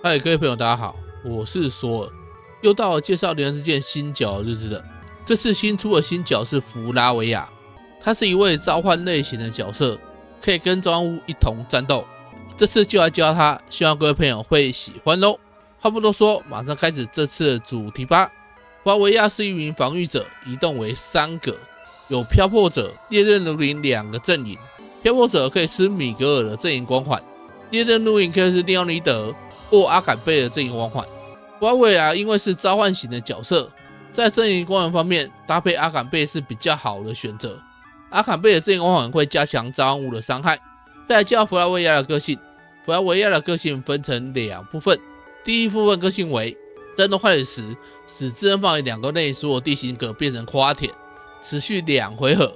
嗨，各位朋友，大家好，我是索尔，又到了介绍灵人之剑新角的日子了。这次新出的新角是弗拉维亚，他是一位召唤类型的角色，可以跟召唤物一同战斗。这次就来教他，希望各位朋友会喜欢喽。话不多说，马上开始这次的主题吧。弗拉维亚是一名防御者，移动为三个，有漂泊者、烈刃如林两个阵营。漂泊者可以吃米格尔的阵营光环，烈刃如林可以吃廖尼德或阿坎贝的阵营光环。弗拉维亚因为是召唤型的角色，在阵营光环方面搭配阿坎贝是比较好的选择。阿坎贝的阵营光环会加强召唤物的伤害。再来介绍弗拉维亚的个性，弗拉维亚的个性分成两部分，第一部分个性为战斗开始时，使智能范围两个内所有地形可变成花田，持续2回合。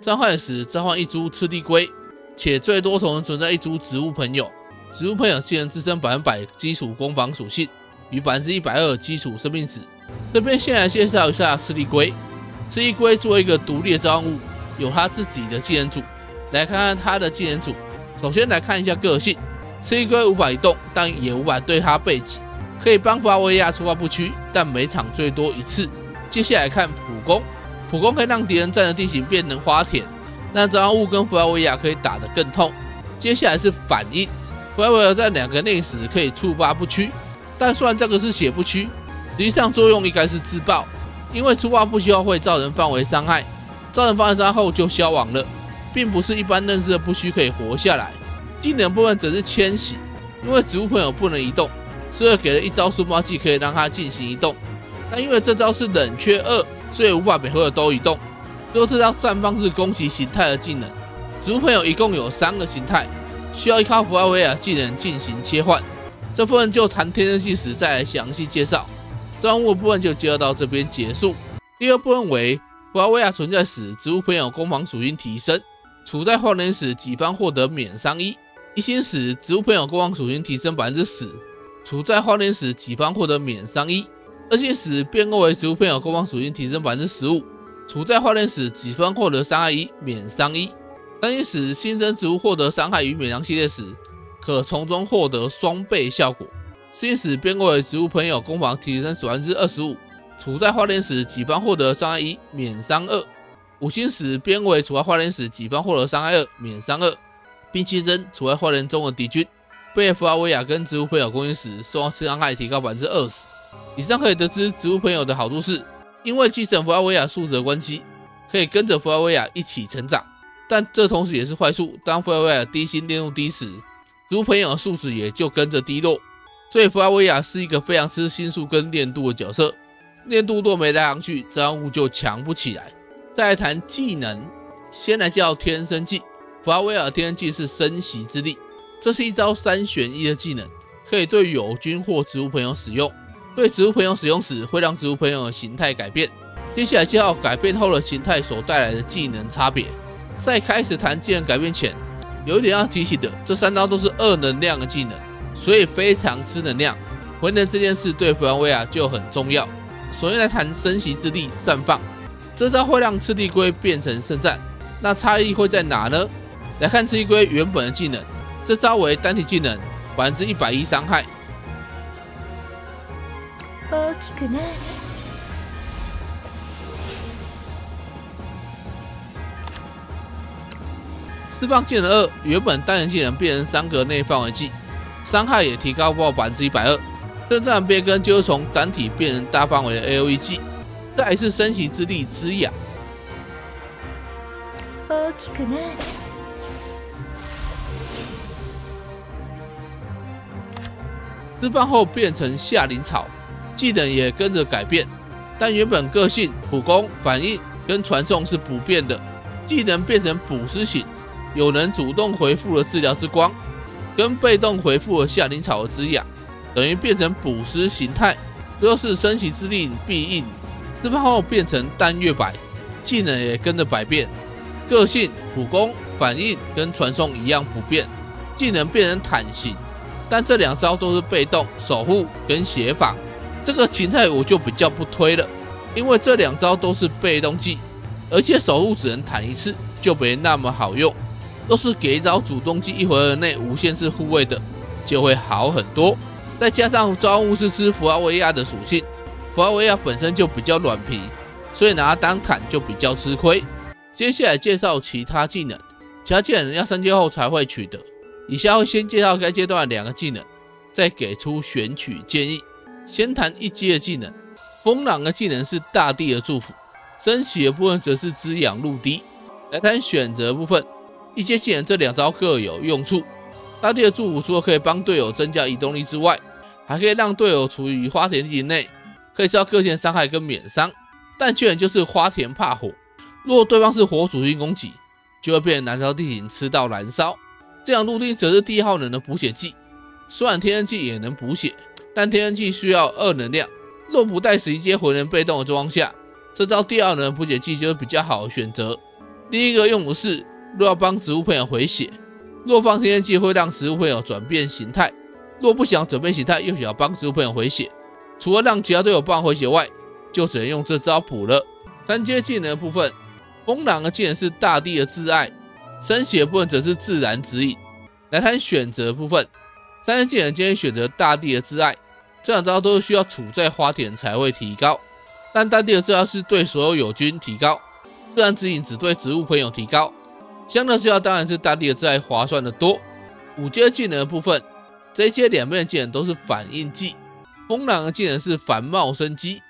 召唤时召唤一株赤地龟，且最多同时存在一株植物朋友。植物朋友技能自身 100% 基础攻防属性与 120% 基础生命值。这边先来介绍一下赤地龟。赤地龟作为一个独立的召唤物，有它自己的技能组。来看看它的技能组。首先来看一下个性，赤地龟无法移动，但也无法对它背击，可以帮弗拉维亚出发不屈，但每场最多一次。接下来看普攻，普攻可以让敌人占的地形变成花田，让召唤物跟弗拉维亚可以打得更痛。接下来是反应。弗拉维亚在两个内时可以触发不屈，但虽然这个是写不屈，实际上作用应该是自爆，因为触发不屈后会造成范围伤害，造成范围伤害后就消亡了，并不是一般认识的不屈可以活下来。技能部分则是迁徙，因为植物朋友不能移动，所以给了一招速猫技可以让它进行移动，但因为这招是冷却2，所以无法每回合都移动。最后这招绽放是攻击形态的技能，植物朋友一共有3个形态，需要依靠弗拉维亚技能进行切换，这部分就谈天生性时再来详细介绍。召唤物部分就介绍到这边结束。第二部分为弗拉维亚存在时，植物朋友攻防属性提升，处在花园时己方获得免伤1；一星时，植物朋友攻防属性提升 10%， 处在花园时己方获得免伤1；二星时变更为植物朋友攻防属性提升 15%， 处在花园时己方获得伤害1、免伤1。三星时新增植物获得伤害与免伤系列时，可从中获得双倍效果。四星时变更为植物朋友攻防提升 25%， 处在花莲时己方获得伤害1、免伤2。五星时变更为处在花莲时己方获得伤害2、免伤2，并牺牲处在花莲中的敌军，被弗拉维亚跟植物朋友攻击时受到伤害提高 20%。以上可以得知植物朋友的好处是，因为继承弗拉维亚数值的关系，可以跟着弗拉维亚一起成长。但这同时也是坏处，当弗拉维亚低星练入低时，植物朋友的数值也就跟着低落，所以弗拉维亚是一个非常吃星数跟练度的角色，练度若没带上去，召唤物就强不起来。再来谈技能，先来介绍天生技。弗拉维亚的天生技是生息之力，这是一招3选1的技能，可以对友军或植物朋友使用。对植物朋友使用时，会让植物朋友的形态改变。接下来介绍改变后的形态所带来的技能差别。在开始谈技能改变前，有一点要提醒的，这3招都是2能量的技能，所以非常吃能量。回能这件事对弗兰维亚就很重要。首先来谈生息之力绽放，这招会让赤地龟变成圣战，那差异会在哪呢？来看赤地龟原本的技能，这招为单体技能 110% 伤害，释放技能2，原本单人技能变成3个内范围技，伤害也提高到 120%。圣战变更就是从单体变成大范围的 AOE 技。再来是生息之力滋养，释放后变成夏林草，技能也跟着改变，但原本个性、普攻、反应跟传送是不变的，技能变成补施型。有能主动回复的治疗之光，跟被动回复的夏林草的滋养，等于变成捕食形态。最后是生息之力必应，释放后变成淡月白，技能也跟着百变，个性、普攻、反应跟传送一样不变，技能变成坦型，但这2招都是被动守护跟协防。这个形态我就比较不推了，因为这2招都是被动技，而且守护只能坦1次，就没那么好用。都是给一招主动技1回合内无限次护卫的，就会好很多。再加上抓物是吃弗拉维亚的属性，弗拉维亚本身就比较软皮，所以拿它当砍就比较吃亏。接下来介绍其他技能，其他技能要升阶后才会取得。以下会先介绍该阶段的两个技能，再给出选取建议。先谈一阶的技能，风狼的技能是大地的祝福，升息的部分则是滋养陆地。来谈选择部分，一阶技能这两招各有用处。大地的祝福除了可以帮队友增加移动力之外，还可以让队友处于花田地内，可以吃到各线伤害跟免伤。但缺点就是花田怕火，如果对方是火属性攻击，就会变成燃烧地形吃到燃烧。这样陆地则是第一耗能的补血技，虽然天然技也能补血，但天然技需要二能量，若不带十一阶回能被动的状况下，这招第二能的补血技就是比较好的选择。第一个用途是若要帮植物朋友回血，若放天然技会让植物朋友转变形态。若不想转变形态，又想要帮植物朋友回血，除了让其他队友帮回血外，就只能用这招补了。三阶技能的部分，风狼的技能是大地的挚爱，升血部分则是自然指引。来谈选择的部分，三阶技能建议选择大地的挚爱，这两招都是需要处在花田才会提高，但大地的挚爱是对所有友军提高，自然指引只对植物朋友提高，相对之下当然是大地的挚爱划算的多。五阶技能的部分，这一阶两边的技能都是反应技，风狼的技能是繁茂生机，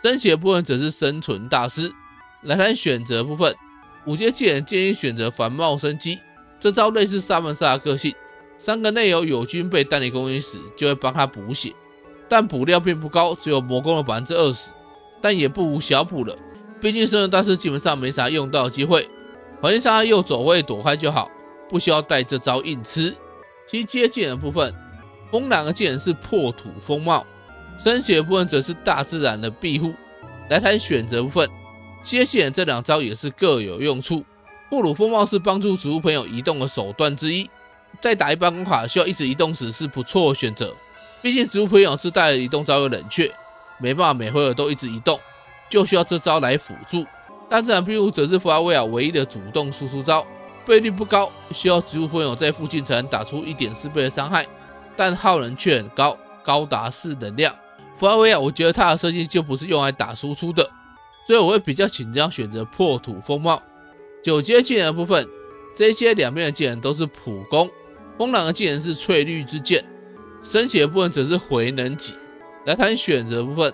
升血部分则是生存大师。来谈选择部分，五阶技能建议选择繁茂生机，这招类似萨曼莎的个性，三个内有友军被单体攻击时就会帮他补血，但补量并不高，只有魔攻的 20%， 但也不无小补了，毕竟生存大师基本上没啥用到的机会，环境伤害右走位躲开就好，不需要带这招硬吃。七阶技能部分，风狼的技能是破土风貌，升血部分则是大自然的庇护。来谈选择部分，接线人这两招也是各有用处。破土风貌是帮助植物朋友移动的手段之一，在打一般关卡需要一直移动时是不错的选择，毕竟植物朋友自带的移动招有冷却，没办法每回合都一直移动，就需要这招来辅助。大自然庇护则是弗拉维亚唯一的主动输出招，倍率不高，需要植物朋友在附近才能打出 1.4 倍的伤害，但耗能却很高，高达4能量。弗拉维亚我觉得它的设计就不是用来打输出的，所以我会比较倾向选择破土风貌。九阶技能的部分，这些两边的技能都是普攻，风狼的技能是翠绿之剑，升血的部分则是回能戟。来谈选择的部分，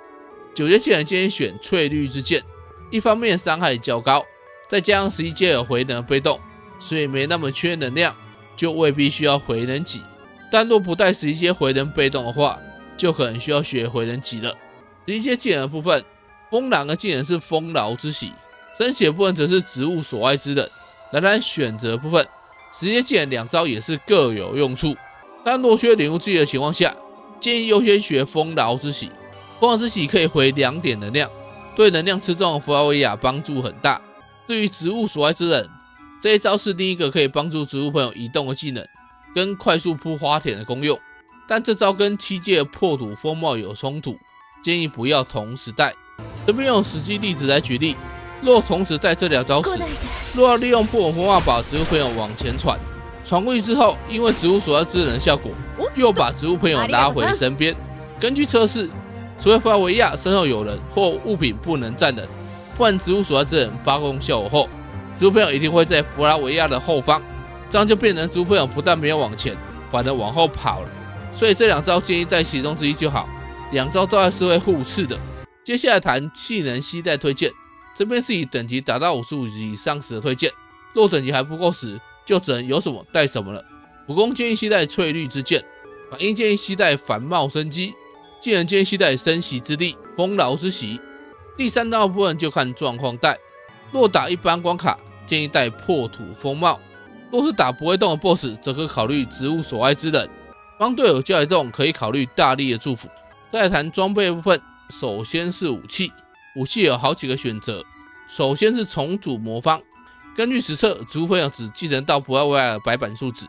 九阶技能建议选翠绿之剑，一方面伤害较高，再加上11阶有回能被动，所以没那么缺能量，就未必需要回能戟，但若不带11阶回能被动的话，就可能需要学回能戟了。11阶技能的部分，风狼的技能是丰饶之喜，升血部分则是植物所爱之人。来谈选择部分，11阶技能两招也是各有用处，但若缺领悟技的情况下，建议优先学丰饶之喜。丰饶之喜可以回2点能量，对能量吃重的弗拉维亚帮助很大。至于植物所爱之人，这一招是另一个可以帮助植物朋友移动的技能，跟快速铺花田的功用，但这招跟7阶的破土风貌有冲突，建议不要同时带。这边用实际例子来举例，若同时带这两招时，若要利用破土风貌把植物朋友往前传，传过去之后，因为植物所爱之人的效果，又把植物朋友拉回身边。根据测试，除非弗拉维亚身后有人或物品不能站人，不然植物所爱之人发功效果后，植物朋友一定会在弗拉维亚的后方，这样就变成植物朋友不但没有往前，反而往后跑了。所以这两招建议在其中之一就好，两招都还是会互斥的。接下来谈技能携带推荐，这边是以等级达到55级以上时的推荐，若等级还不够时，就只能有什么带什么了。武功建议携带翠绿之剑，反应建议携带繁茂生机，技能建议携带生息之力、丰饶之息。第三招的部分就看状况带，若打一般关卡，建议带破土风貌；若是打不会动的 BOSS， 则可考虑植物所爱之人。帮队友加移动可以考虑大力的祝福。再来谈装备的部分，首先是武器，武器有好几个选择。首先是重组魔方，根据实测，植物朋友只继承到普拉维亚的白板数值，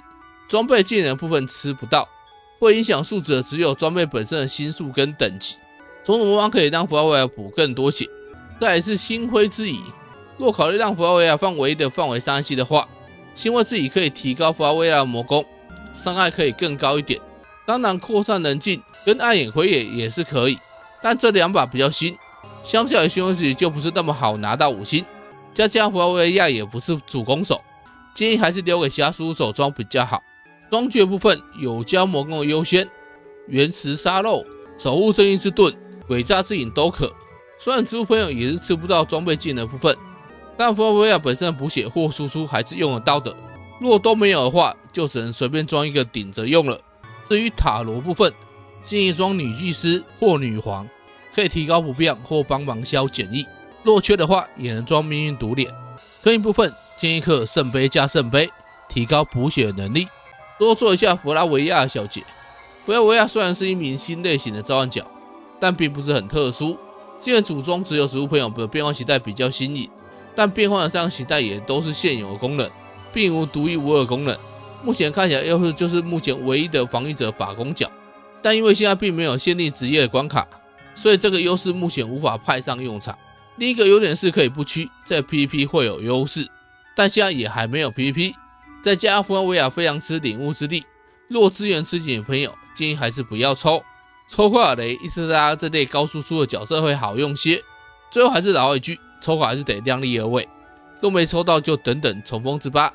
装备技能部分吃不到，会影响数值的只有装备本身的星数跟等级。重组魔方可以让弗拉维亚补更多血。再来是星辉之翼，若考虑让弗拉维亚放唯一的范围伤害系的话，星辉之翼可以提高弗拉维亚的魔攻，伤害可以更高一点，当然扩散人境跟暗影回野也是可以，但这两把比较新，相较于凶吉就不是那么好拿到5星。加加弗拉维亚也不是主攻手，建议还是留给侠叔手装比较好。装具部分有胶魔攻优先，原石沙漏、守护正义之盾、鬼炸之影都可。虽然植物朋友也是吃不到装备技能部分，但弗拉维亚本身的补血或输出还是用得到的。如果都没有的话，就只能随便装一个顶着用了。至于塔罗部分，建议装女祭司或女皇，可以提高不变或帮忙消减役。 若缺的话，也能装命运独脸。坑一部分建议克圣杯加圣杯，提高补血能力。多做一下弗拉维亚的小姐。弗拉维亚虽然是一名新类型的召唤角，但并不是很特殊。既然组中只有植物朋友的变换形态比较新颖，但变换的三个形态也都是现有的功能，并无独一无二的功能。目前看起来又是就是目前唯一的防御者法攻角，但因为现在并没有限定职业的关卡，所以这个优势目前无法派上用场。 另一个优点是可以不屈，在 PVP 会有优势，但现在也还没有 PVP。再加上弗拉维亚非常吃领悟之力，若资源吃紧的朋友，建议还是不要抽。抽卡雷、伊斯拉这类高输出的角色会好用些。最后还是老一句，抽卡还是得量力而为，若没抽到就等等重逢之吧，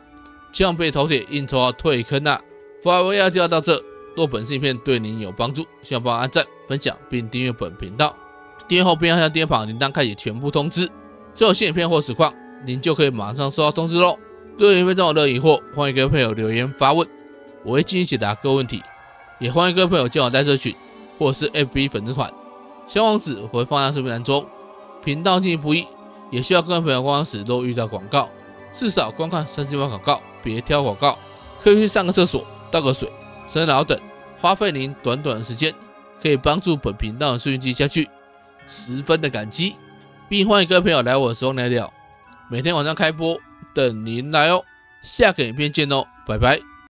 千万别头铁硬抽到退坑啊！弗拉维亚就要到这。若本次影片对您有帮助，希望帮我按赞、分享并订阅本频道。 订阅后边按下订阅旁铃铛开启全部通知，只有新影片或实况，您就可以马上收到通知喽。对影片中有任何疑惑，欢迎各位朋友留言发问，我会尽力解答各位问题。也欢迎各位朋友加我在社群或者是 FB 粉丝团，相关网址我会放在视频栏中。频道经营不易，也需要各位朋友观看时都遇到广告，至少观看30万广告，别挑广告。可以去上个厕所、倒个水、伸懒腰等，花费您短短的时间，可以帮助本频道的顺利下去。 十分的感激，并欢迎各位朋友来我的时候来聊，每天晚上开播等您来哦。下个影片见哦，拜拜。